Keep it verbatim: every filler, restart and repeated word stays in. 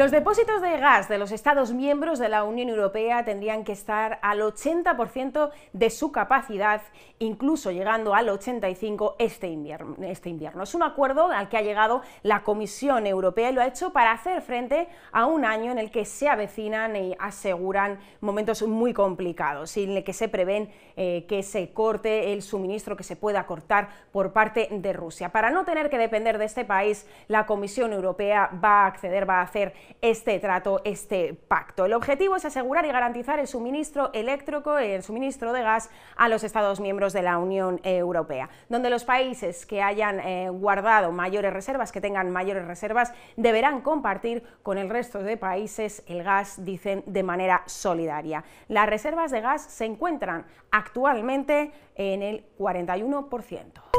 Los depósitos de gas de los Estados miembros de la Unión Europea tendrían que estar al ochenta por ciento de su capacidad, incluso llegando al ochenta y cinco por ciento este invierno, este invierno. Es un acuerdo al que ha llegado la Comisión Europea y lo ha hecho para hacer frente a un año en el que se avecinan y aseguran momentos muy complicados y en el que se prevén eh, que se corte el suministro, que se pueda cortar por parte de Rusia. Para no tener que depender de este país, la Comisión Europea va a acceder, va a hacer este trato, este pacto. El objetivo es asegurar y garantizar el suministro eléctrico, el suministro de gas a los Estados miembros de la Unión Europea, donde los países que hayan eh, guardado mayores reservas, que tengan mayores reservas, deberán compartir con el resto de países el gas, dicen, de manera solidaria. Las reservas de gas se encuentran actualmente en el cuarenta y uno por ciento.